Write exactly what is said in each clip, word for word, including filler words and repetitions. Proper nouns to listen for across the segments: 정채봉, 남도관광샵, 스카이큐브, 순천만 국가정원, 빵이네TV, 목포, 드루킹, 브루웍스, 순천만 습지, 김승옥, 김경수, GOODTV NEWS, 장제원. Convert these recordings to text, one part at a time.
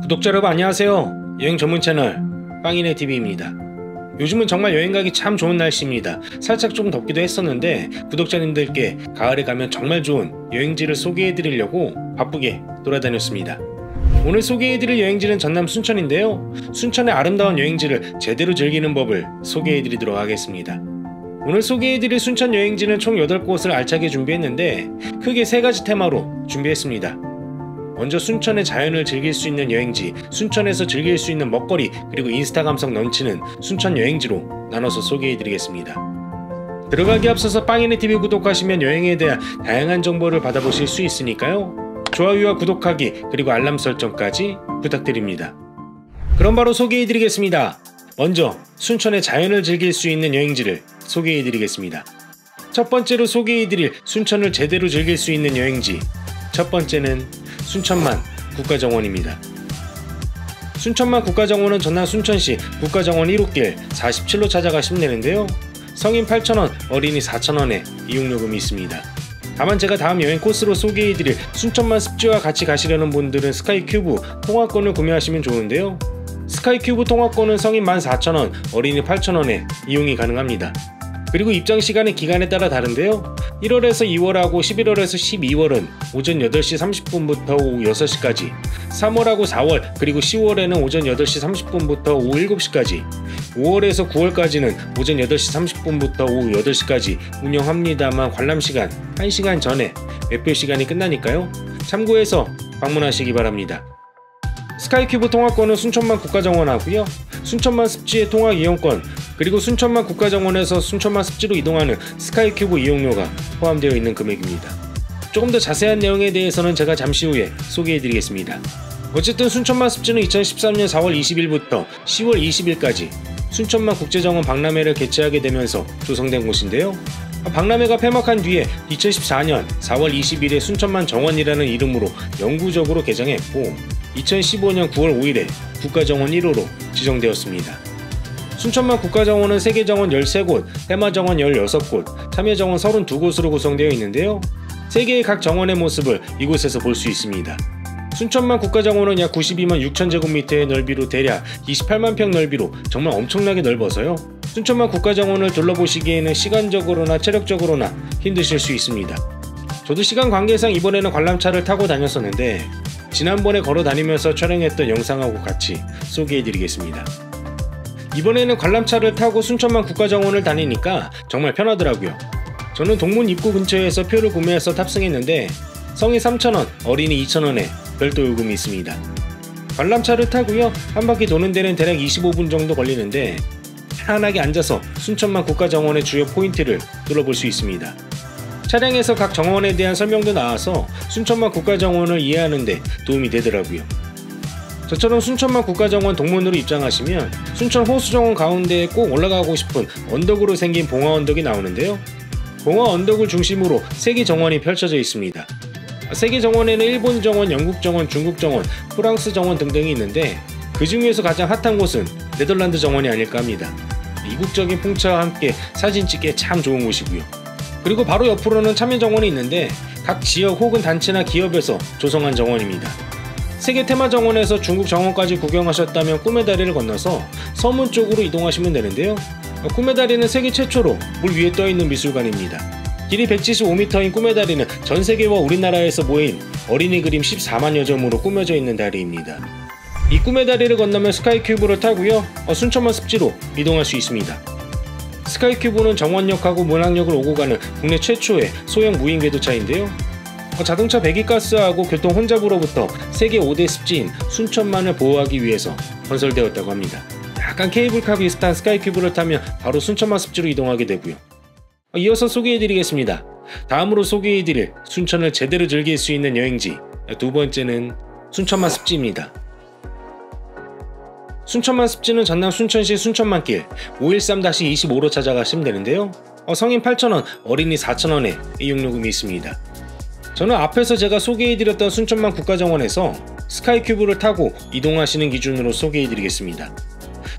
구독자 여러분 안녕하세요. 여행 전문 채널 빵이네티비입니다. 요즘은 정말 여행 가기 참 좋은 날씨입니다. 살짝 좀 덥기도 했었는데 구독자님들께 가을에 가면 정말 좋은 여행지를 소개해드리려고 바쁘게 돌아다녔습니다. 오늘 소개해드릴 여행지는 전남 순천인데요. 순천의 아름다운 여행지를 제대로 즐기는 법을 소개해드리도록 하겠습니다. 오늘 소개해드릴 순천 여행지는 총 여덟 곳을 알차게 준비했는데 크게 세 가지 테마로 준비했습니다. 먼저 순천의 자연을 즐길 수 있는 여행지, 순천에서 즐길 수 있는 먹거리, 그리고 인스타 감성 넘치는 순천 여행지로 나눠서 소개해드리겠습니다. 들어가기 앞서서 빵이네티비 구독하시면 여행에 대한 다양한 정보를 받아보실 수 있으니까요. 좋아요와 구독하기 그리고 알람 설정까지 부탁드립니다. 그럼 바로 소개해드리겠습니다. 먼저 순천의 자연을 즐길 수 있는 여행지를 소개해드리겠습니다. 첫 번째로 소개해드릴 순천을 제대로 즐길 수 있는 여행지, 첫 번째는 순천만 국가정원입니다. 순천만 국가정원은 전남 순천시 국가정원 일호길 사십칠로 찾아가시면 되는데요. 성인 팔천 원, 어린이 사천 원의 이용요금이 있습니다. 다만 제가 다음 여행 코스로 소개해드릴 순천만 습지와 같이 가시려는 분들은 스카이큐브 통화권을 구매하시면 좋은데요. 스카이큐브 통화권은 성인 만 사천 원, 어린이 팔천 원에 이용이 가능합니다. 그리고 입장시간은 기간에 따라 다른데요. 일월에서 이월하고 십일월에서 십이월은 오전 여덟 시 삼십 분부터 오후 여섯 시까지, 삼월하고 사월 그리고 시월에는 오전 여덟 시 삼십 분부터 오후 일곱 시까지, 오월에서 구월까지는 오전 여덟 시 삼십 분부터 오후 여덟 시까지 운영합니다만 관람시간 한 시간 전에 매표시간이 끝나니까요. 참고해서 방문하시기 바랍니다. 스카이큐브 통화권은 순천만 국가정원하고요. 순천만 습지의 통학 이용권 그리고 순천만 국가정원에서 순천만 습지로 이동하는 스카이큐브 이용료가 포함되어 있는 금액입니다. 조금 더 자세한 내용에 대해서는 제가 잠시 후에 소개해드리겠습니다. 어쨌든 순천만 습지는 이천십삼 년 사월 이십일부터 시월 이십일까지 순천만 국제정원 박람회를 개최하게 되면서 조성된 곳인데요. 박람회가 폐막한 뒤에 이천십사 년 사월 이십일에 순천만 정원이라는 이름으로 영구적으로 개장했고 이천십오 년 구월 오일에 국가정원 일호로 지정되었습니다. 순천만 국가정원은 세계정원 열세 곳, 테마정원 열여섯 곳, 참여정원 삼십이 곳으로 구성되어 있는데요. 세계의 각 정원의 모습을 이곳에서 볼 수 있습니다. 순천만 국가정원은 약 구십이만 육천 제곱미터의 넓이로 대략 이십팔만 평 넓이로 정말 엄청나게 넓어서요. 순천만 국가정원을 둘러보시기에는 시간적으로나 체력적으로나 힘드실 수 있습니다. 저도 시간 관계상 이번에는 관람차를 타고 다녔었는데 지난번에 걸어 다니면서 촬영했던 영상하고 같이 소개해드리겠습니다. 이번에는 관람차를 타고 순천만 국가정원을 다니니까 정말 편하더라고요. 저는 동문 입구 근처에서 표를 구매해서 탑승했는데 성인 삼천 원, 어린이 이천 원에 별도 요금이 있습니다. 관람차를 타고요. 한 바퀴 도는 데는 대략 이십오 분 정도 걸리는데 편안하게 앉아서 순천만 국가정원의 주요 포인트를 둘러볼 수 있습니다. 차량에서 각 정원에 대한 설명도 나와서 순천만 국가정원을 이해하는 데 도움이 되더라고요. 저처럼 순천만 국가정원 동문으로 입장하시면 순천 호수정원 가운데에 꼭 올라가고 싶은 언덕으로 생긴 봉화언덕이 나오는데요. 봉화 언덕을 중심으로 세 개 정원이 펼쳐져 있습니다. 세 개 정원에는 일본 정원, 영국 정원, 중국 정원, 프랑스 정원 등등이 있는데 그 중에서 가장 핫한 곳은 네덜란드 정원이 아닐까 합니다. 이국적인 풍차와 함께 사진 찍기에 참 좋은 곳이고요. 그리고 바로 옆으로는 참여정원이 있는데 각 지역 혹은 단체나 기업에서 조성한 정원입니다. 세계 테마정원에서 중국 정원까지 구경하셨다면 꿈의 다리를 건너서 서문 쪽으로 이동하시면 되는데요. 꿈의 다리는 세계 최초로 물 위에 떠있는 미술관입니다. 길이 백칠십오 미터인 꿈의 다리는 전세계와 우리나라에서 모인 어린이 그림 십사만여 점으로 꾸며져 있는 다리입니다. 이 꿈의 다리를 건너면 스카이큐브를 타고요. 순천만 습지로 이동할 수 있습니다. 스카이큐브는 정원역하고 문학역을 오고 가는 국내 최초의 소형 무인 궤도차인데요. 자동차 배기가스하고 교통 혼잡으로부터 세계 오대 습지인 순천만을 보호하기 위해서 건설되었다고 합니다. 약간 케이블카 비슷한 스카이큐브를 타면 바로 순천만 습지로 이동하게 되고요. 이어서 소개해드리겠습니다. 다음으로 소개해드릴 순천을 제대로 즐길 수 있는 여행지, 두 번째는 순천만 습지입니다. 순천만 습지는 전남 순천시 순천만길 오백십삼 이십오로 찾아가시면 되는데요. 성인 팔천 원, 어린이 사천 원에 이용요금이 있습니다. 저는 앞에서 제가 소개해드렸던 순천만 국가정원에서 스카이큐브를 타고 이동하시는 기준으로 소개해드리겠습니다.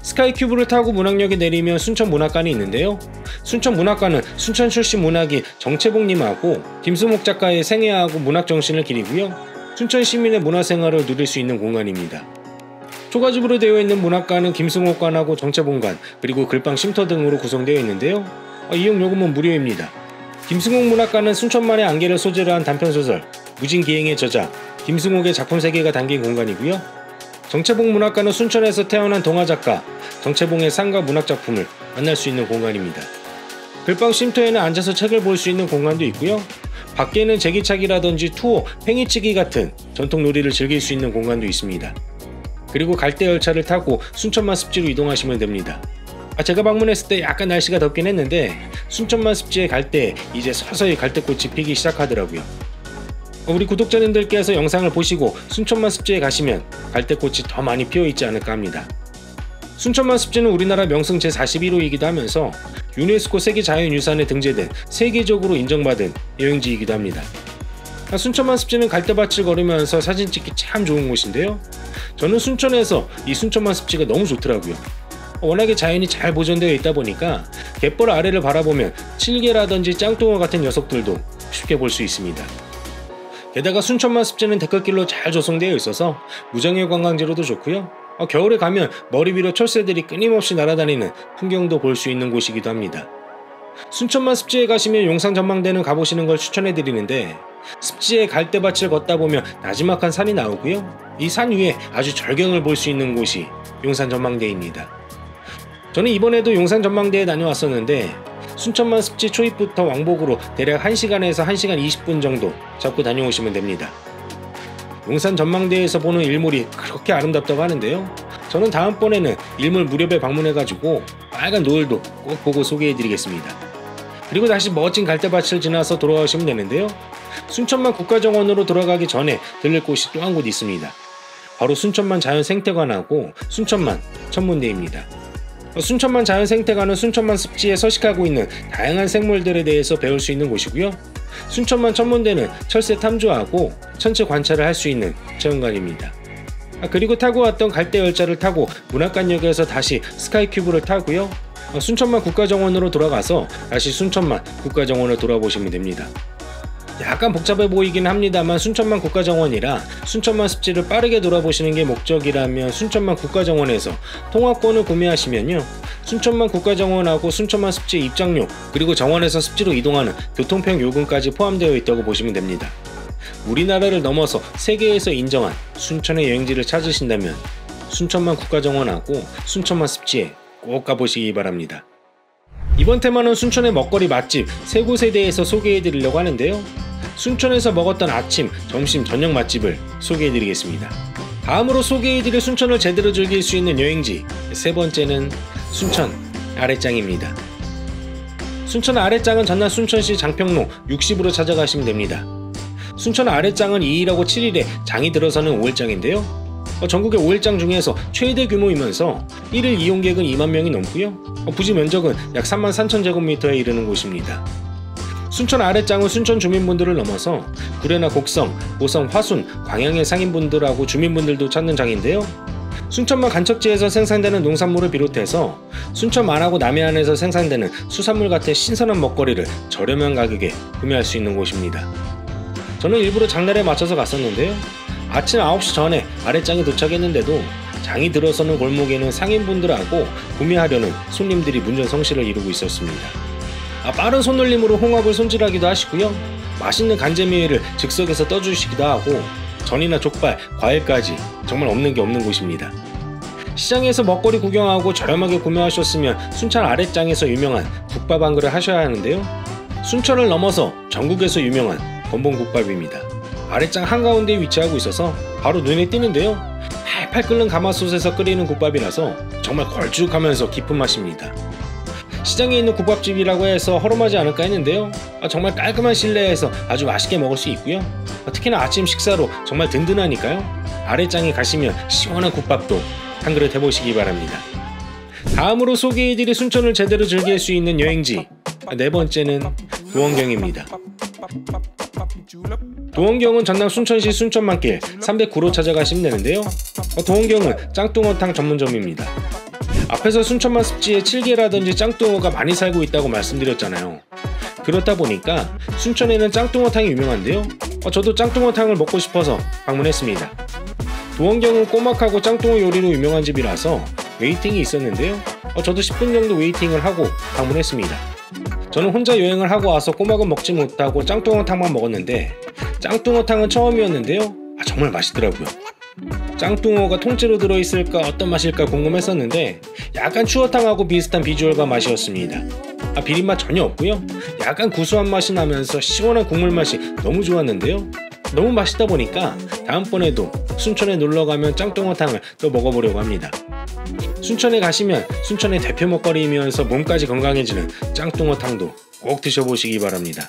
스카이큐브를 타고 문학역에 내리면 순천문학관이 있는데요. 순천문학관은 순천 출신 문학인 정채봉님하고 김승옥 작가의 생애하고 문학정신을 기리고요. 순천 시민의 문화생활을 누릴 수 있는 공간입니다. 초가집으로 되어 있는 문학관은 김승옥 관하고 정채봉 관, 그리고 글방 쉼터 등으로 구성되어 있는데요. 이용 요금은 무료입니다. 김승옥 문학관은 순천만의 안개를 소재로 한 단편소설 무진기행의 저자 김승옥의 작품 세계가 담긴 공간이고요. 정채봉 문학관은 순천에서 태어난 동화작가 정채봉의 삶과 문학작품을 만날 수 있는 공간입니다. 글방 쉼터에는 앉아서 책을 볼 수 있는 공간도 있고요. 밖에는 제기차기라든지 투어, 팽이치기 같은 전통 놀이를 즐길 수 있는 공간도 있습니다. 그리고 갈대 열차를 타고 순천만 습지로 이동하시면 됩니다. 아, 제가 방문했을 때 약간 날씨가 덥긴 했는데 순천만 습지에 갈 때 이제 서서히 갈대꽃이 피기 시작하더라고요. 우리 구독자님들께서 영상을 보시고 순천만 습지에 가시면 갈대꽃이 더 많이 피어있지 않을까 합니다. 순천만 습지는 우리나라 명승 제사십일 호이기도 하면서 유네스코 세계자연유산에 등재된 세계적으로 인정받은 여행지이기도 합니다. 순천만 습지는 갈대밭을 걸으면서 사진 찍기 참 좋은 곳인데요. 저는 순천에서 이 순천만 습지가 너무 좋더라고요. 워낙에 자연이 잘 보존되어 있다 보니까 갯벌 아래를 바라보면 칠개라든지 짱뚱어 같은 녀석들도 쉽게 볼 수 있습니다. 게다가 순천만 습지는 데크길로 잘 조성되어 있어서 무정의 관광지로도 좋고요. 어, 겨울에 가면 머리 위로 철새들이 끊임없이 날아다니는 풍경도 볼 수 있는 곳이기도 합니다. 순천만 습지에 가시면 용산 전망대는 가보시는 걸 추천해드리는데, 습지에 갈대밭을 걷다 보면 나지막한 산이 나오고요. 이 산 위에 아주 절경을 볼 수 있는 곳이 용산 전망대입니다. 저는 이번에도 용산 전망대에 다녀왔었는데 순천만 습지 초입부터 왕복으로 대략 한 시간에서 한 시간 이십 분 정도 잡고 다녀오시면 됩니다. 용산 전망대에서 보는 일몰이 그렇게 아름답다고 하는데요. 저는 다음번에는 일몰 무렵에 방문해가지고 빨간 노을도 꼭 보고 소개해드리겠습니다. 그리고 다시 멋진 갈대밭을 지나서 돌아오시면 되는데요. 순천만 국가정원으로 돌아가기 전에 들릴 곳이 또 한 곳 있습니다. 바로 순천만 자연생태관하고 순천만 천문대입니다. 순천만 자연생태관은 순천만 습지에 서식하고 있는 다양한 생물들에 대해서 배울 수 있는 곳이고요. 순천만 천문대는 철새 탐조하고 천체 관찰을 할 수 있는 체험관입니다. 그리고 타고 왔던 갈대 열차를 타고 문학관역에서 다시 스카이큐브를 타고요. 순천만 국가정원으로 돌아가서 다시 순천만 국가정원을 돌아보시면 됩니다. 약간 복잡해 보이긴 합니다만 순천만 국가정원이라 순천만 습지를 빠르게 돌아보시는 게 목적이라면 순천만 국가정원에서 통합권을 구매하시면요, 순천만 국가정원하고 순천만 습지 입장료, 그리고 정원에서 습지로 이동하는 교통편 요금까지 포함되어 있다고 보시면 됩니다. 우리나라를 넘어서 세계에서 인정한 순천의 여행지를 찾으신다면 순천만 국가정원하고 순천만 습지에 꼭 가보시기 바랍니다. 이번 테마는 순천의 먹거리 맛집 세 곳에 대해서 소개해드리려고 하는데요. 순천에서 먹었던 아침, 점심, 저녁 맛집을 소개해드리겠습니다. 다음으로 소개해드릴 순천을 제대로 즐길 수 있는 여행지 세 번째는 순천 아랫장입니다. 순천 아랫장은 전남 순천시 장평로 육십으로 찾아가시면 됩니다. 순천 아랫장은 이일하고 칠일에 장이 들어서는 오일장인데요. 전국의 오일장 중에서 최대 규모이면서 일일 이용객은 이만 명이 넘고요. 부지 면적은 약 삼만 삼천 제곱미터에 이르는 곳입니다. 순천 아랫장은 순천 주민분들을 넘어서 구례나 곡성, 보성, 화순, 광양의 상인분들하고 주민분들도 찾는 장인데요. 순천만 간척지에서 생산되는 농산물을 비롯해서 순천만하고 남해안에서 생산되는 수산물 같은 신선한 먹거리를 저렴한 가격에 구매할 수 있는 곳입니다. 저는 일부러 장날에 맞춰서 갔었는데요. 아침 아홉 시 전에 아랫장에 도착했는데도 장이 들어서는 골목에는 상인분들하고 구매하려는 손님들이 문전성시를 이루고 있었습니다. 아, 빠른 손놀림으로 홍합을 손질하기도 하시고요. 맛있는 간제미회를 즉석에서 떠주시기도 하고 전이나 족발, 과일까지 정말 없는 게 없는 곳입니다. 시장에서 먹거리 구경하고 저렴하게 구매하셨으면 순천 아랫장에서 유명한 국밥 한 그릇 하셔야 하는데요. 순천을 넘어서 전국에서 유명한 건봉국밥입니다. 아랫장 한가운데에 위치하고 있어서 바로 눈에 띄는데요. 팔팔 끓는 가마솥에서 끓이는 국밥이라서 정말 걸쭉하면서 깊은 맛입니다. 시장에 있는 국밥집이라고 해서 허름하지 않을까 했는데요. 정말 깔끔한 실내에서 아주 맛있게 먹을 수 있고요. 특히나 아침 식사로 정말 든든하니까요. 아랫장에 가시면 시원한 국밥도 한 그릇 해보시기 바랍니다. 다음으로 소개해드릴 순천을 제대로 즐길 수 있는 여행지 네 번째는 도원경입니다. 도원경은 전남 순천시 순천만길 삼백구로 찾아가시면 되는데요. 도원경은 짱뚱어탕 전문점입니다. 앞에서 순천만 습지에 칠개라든지 짱뚱어가 많이 살고 있다고 말씀드렸잖아요. 그렇다 보니까 순천에는 짱뚱어탕이 유명한데요. 저도 짱뚱어탕을 먹고 싶어서 방문했습니다. 조원경은 꼬막하고 짱뚱어 요리로 유명한 집이라서 웨이팅이 있었는데요. 어, 저도 십 분 정도 웨이팅을 하고 방문했습니다. 저는 혼자 여행을 하고 와서 꼬막은 먹지 못하고 짱뚱어탕만 먹었는데 짱뚱어탕은 처음이었는데요. 아, 정말 맛있더라고요. 짱뚱어가 통째로 들어있을까 어떤 맛일까 궁금했었는데 약간 추어탕하고 비슷한 비주얼과 맛이었습니다. 아, 비린맛 전혀 없고요. 약간 구수한 맛이 나면서 시원한 국물 맛이 너무 좋았는데요. 너무 맛있다 보니까 다음번에도 순천에 놀러가면 짱뚱어탕을 또 먹어보려고 합니다. 순천에 가시면 순천의 대표 먹거리이면서 몸까지 건강해지는 짱뚱어탕도 꼭 드셔보시기 바랍니다.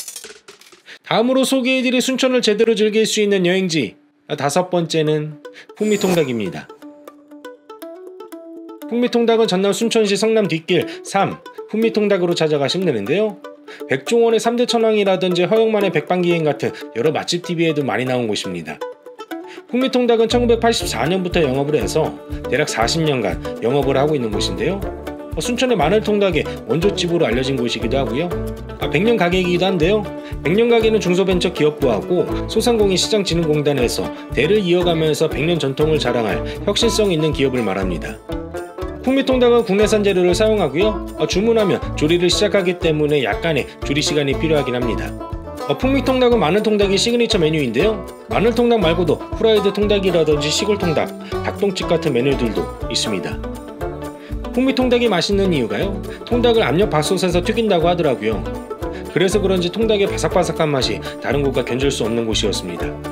다음으로 소개해드릴 순천을 제대로 즐길 수 있는 여행지 다섯 번째는 풍미통닭입니다. 풍미통닭은 전남 순천시 성남 뒷길 삼 풍미통닭으로 찾아가시면 되는데요. 백종원의 삼대 천왕이라든지 허영만의 백반기행 같은 여러 맛집 티비에도 많이 나온 곳입니다. 풍미통닭은 천구백팔십사년부터 영업을 해서 대략 사십년간 영업을 하고 있는 곳인데요. 순천의 마늘통닭의 원조집으로 알려진 곳이기도 하고요. 아, 백년 가게이기도 한데요. 백년 가게는 중소벤처기업부하고 소상공인 시장진흥공단에서 대를 이어가면서 백년 전통을 자랑할 혁신성 있는 기업을 말합니다. 풍미통닭은 국내산 재료를 사용하고요. 어, 주문하면 조리를 시작하기 때문에 약간의 조리 시간이 필요하긴 합니다. 어, 풍미통닭은 마늘통닭이 시그니처 메뉴인데요. 마늘통닭 말고도 후라이드 통닭이라든지 시골통닭, 닭똥집 같은 메뉴들도 있습니다. 풍미통닭이 맛있는 이유가요. 통닭을 압력 밥솥에서 튀긴다고 하더라고요. 그래서 그런지 통닭의 바삭바삭한 맛이 다른 곳과 견줄 수 없는 곳이었습니다.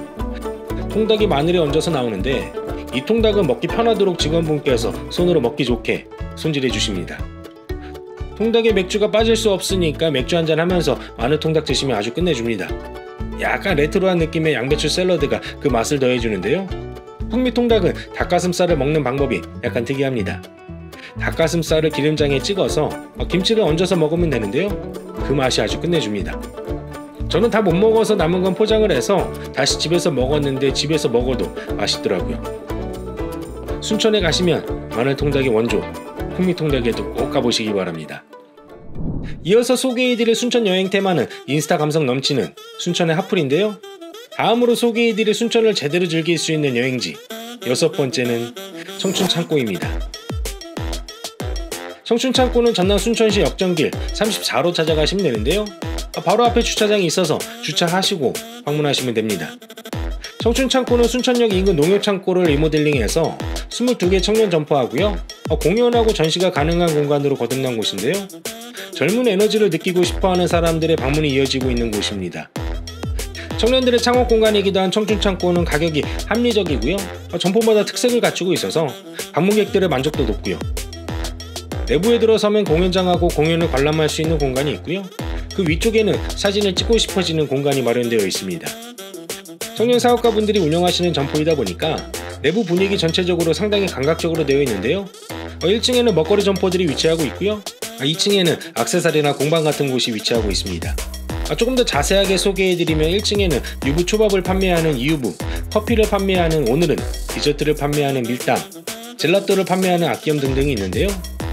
통닭이 마늘에 얹어서 나오는데 이 통닭은 먹기 편하도록 직원분께서 손으로 먹기 좋게 손질해 주십니다. 통닭에 맥주가 빠질 수 없으니까 맥주 한잔 하면서 마늘통닭 드시면 아주 끝내줍니다. 약간 레트로한 느낌의 양배추 샐러드가 그 맛을 더해주는데요. 풍미통닭은 닭가슴살을 먹는 방법이 약간 특이합니다. 닭가슴살을 기름장에 찍어서 김치를 얹어서 먹으면 되는데요. 그 맛이 아주 끝내줍니다. 저는 다 못 먹어서 남은 건 포장을 해서 다시 집에서 먹었는데 집에서 먹어도 맛있더라고요. 순천에 가시면 마늘통닭의 원조 풍미통닭에도 꼭 가보시기 바랍니다. 이어서 소개해드릴 순천 여행 테마는 인스타 감성 넘치는 순천의 핫플인데요. 다음으로 소개해드릴 순천을 제대로 즐길 수 있는 여행지 여섯 번째는 청춘창고입니다. 청춘창고는 전남 순천시 역전길 삼십사로 찾아가시면 되는데요. 바로 앞에 주차장이 있어서 주차하시고 방문하시면 됩니다. 청춘창고는 순천역 인근 농협창고를 리모델링해서 이십이개 청년 점포하고요. 공연하고 전시가 가능한 공간으로 거듭난 곳인데요. 젊은 에너지를 느끼고 싶어하는 사람들의 방문이 이어지고 있는 곳입니다. 청년들의 창업 공간이기도 한 청춘창고는 가격이 합리적이고요. 점포마다 특색을 갖추고 있어서 방문객들의 만족도 높고요. 내부에 들어서면 공연장하고 공연을 관람할 수 있는 공간이 있고요. 그 위쪽에는 사진을 찍고 싶어지는 공간이 마련되어 있습니다. 청년 사업가분들이 운영하시는 점포이다 보니까 내부 분위기 전체적으로 상당히 감각적으로 되어 있는데요. 일층에는 먹거리 점포들이 위치하고 있고요. 이층에는 액세서리나 공방 같은 곳이 위치하고 있습니다. 조금 더 자세하게 소개해드리면 일층에는 유부 초밥을 판매하는 이유부, 커피를 판매하는 오늘은, 디저트를 판매하는 밀당, 젤라또를 판매하는 아끼엄 등등이 있는데요.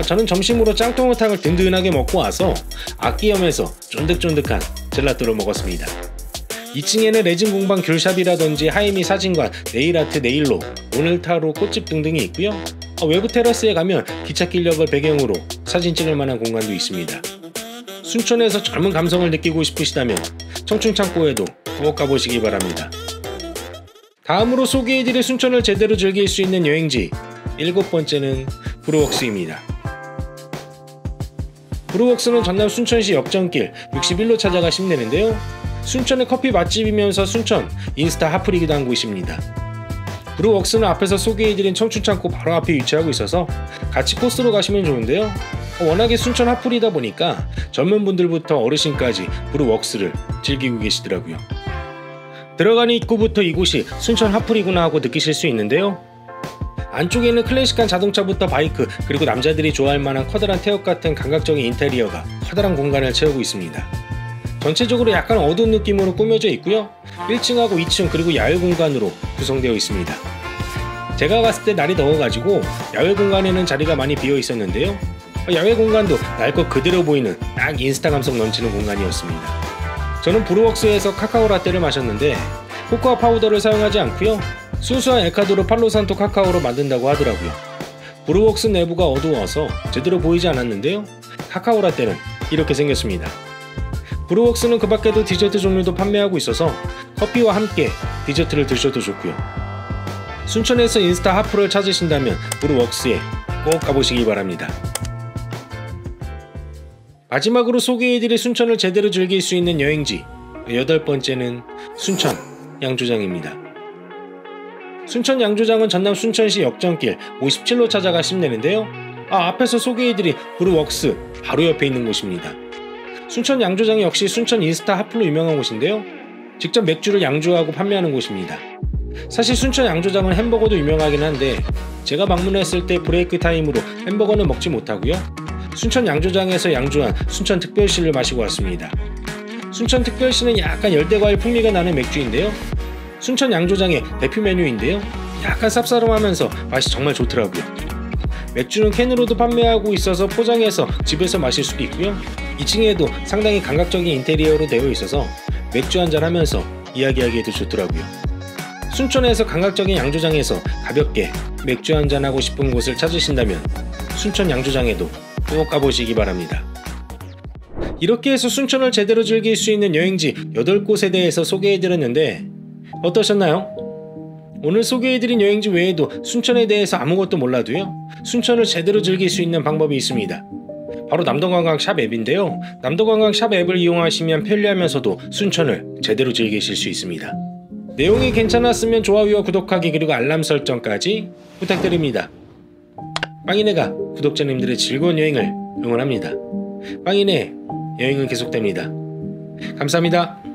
저는 점심으로 짱뚱어탕을 든든하게 먹고 와서 아끼엄에서 쫀득쫀득한 젤라또를 먹었습니다. 이층에는 레진 공방 귤샵이라든지 하이미 사진관, 네일아트 네일로, 오늘타로 꽃집 등등이 있고요. 외부 테라스에 가면 기찻길역을 배경으로 사진 찍을 만한 공간도 있습니다. 순천에서 젊은 감성을 느끼고 싶으시다면 청춘창고에도 꼭 가보시기 바랍니다. 다음으로 소개해드릴 순천을 제대로 즐길 수 있는 여행지 일곱 번째는 브루웍스입니다. 브루웍스는 전남 순천시 역전길 육십일로 찾아가시면 되는데요. 순천의 커피 맛집이면서 순천 인스타 핫플이기도 한 곳입니다. 브루웍스는 앞에서 소개해드린 청춘창고 바로 앞에 위치하고 있어서 같이 코스로 가시면 좋은데요. 워낙에 순천 핫플이다 보니까 젊은 분들부터 어르신까지 브루웍스를 즐기고 계시더라고요. 들어가는 입구부터 이곳이 순천 핫플이구나 하고 느끼실 수 있는데요. 안쪽에는 클래식한 자동차부터 바이크 그리고 남자들이 좋아할 만한 커다란 태엽 같은 감각적인 인테리어가 커다란 공간을 채우고 있습니다. 전체적으로 약간 어두운 느낌으로 꾸며져 있고요. 일층하고 이층 그리고 야외 공간으로 구성되어 있습니다. 제가 갔을 때 날이 더워가지고 야외 공간에는 자리가 많이 비어 있었는데요. 야외 공간도 날 것 그대로 보이는 딱 인스타 감성 넘치는 공간이었습니다. 저는 브루웍스에서 카카오 라떼를 마셨는데 코코아 파우더를 사용하지 않고요. 순수한 엘카도를 팔로산토 카카오로 만든다고 하더라고요. 브루웍스 내부가 어두워서 제대로 보이지 않았는데요, 카카오라떼는 이렇게 생겼습니다. 브루웍스는 그 밖에도 디저트 종류도 판매하고 있어서 커피와 함께 디저트를 드셔도 좋고요. 순천에서 인스타 하프를 찾으신다면 브루웍스에 꼭 가보시기 바랍니다. 마지막으로 소개해드릴 순천을 제대로 즐길 수 있는 여행지 여덟 번째는 순천 양조장입니다. 순천 양조장은 전남 순천시 역전길 오십칠로 찾아가 힘내는데요, 아, 앞에서 소개해드린 브루웍스 바로 옆에 있는 곳입니다. 순천 양조장 역시 순천 인스타 핫플로 유명한 곳인데요, 직접 맥주를 양조하고 판매하는 곳입니다. 사실 순천 양조장은 햄버거도 유명하긴 한데 제가 방문했을 때 브레이크 타임으로 햄버거는 먹지 못하고요, 순천 양조장에서 양조한 순천 특별시를 마시고 왔습니다. 순천 특별시는 약간 열대과일 풍미가 나는 맥주인데요, 순천 양조장의 대표 메뉴인데요, 약간 쌉싸름하면서 맛이 정말 좋더라고요. 맥주는 캔으로도 판매하고 있어서 포장해서 집에서 마실 수도 있고요, 이 층에도 상당히 감각적인 인테리어로 되어 있어서 맥주 한잔 하면서 이야기하기에도 좋더라고요. 순천에서 감각적인 양조장에서 가볍게 맥주 한잔하고 싶은 곳을 찾으신다면 순천 양조장에도 꼭 가보시기 바랍니다. 이렇게 해서 순천을 제대로 즐길 수 있는 여행지 여덟 곳에 대해서 소개해드렸는데 어떠셨나요? 오늘 소개해드린 여행지 외에도 순천에 대해서 아무것도 몰라도요, 순천을 제대로 즐길 수 있는 방법이 있습니다. 바로 남도관광샵 앱인데요, 남도관광샵 앱을 이용하시면 편리하면서도 순천을 제대로 즐기실 수 있습니다. 내용이 괜찮았으면 좋아요와 구독하기 그리고 알람 설정까지 부탁드립니다. 빵이네가 구독자님들의 즐거운 여행을 응원합니다. 빵이네 여행은 계속됩니다. 감사합니다.